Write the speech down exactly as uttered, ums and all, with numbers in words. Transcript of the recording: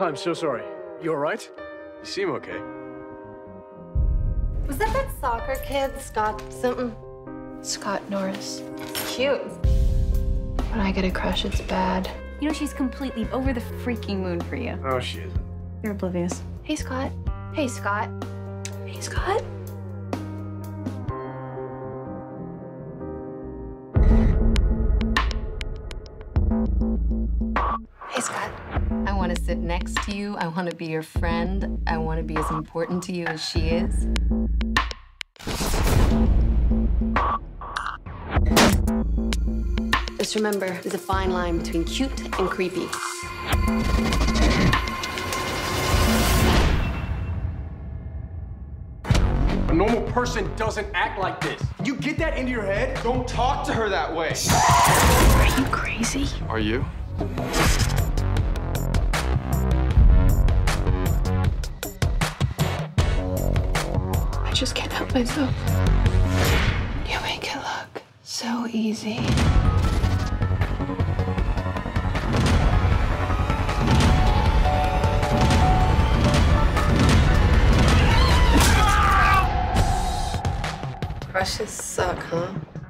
I'm so sorry. You all right? You seem okay. Was that that soccer kid, Scott something? Scott Norris. Cute. When I get a crush, it's bad. You know, she's completely over the freaking moon for you. Oh, she isn't. You're oblivious. Hey, Scott. Hey, Scott. Hey, Scott. Hey, Scott. I want to sit next to you. I want to be your friend. I want to be as important to you as she is. Just remember, there's a fine line between cute and creepy. A normal person doesn't act like this. You get that into your head? Don't talk to her that way. Are you crazy? Are you? I just can't help myself. You make it look so easy. Crushes suck, huh?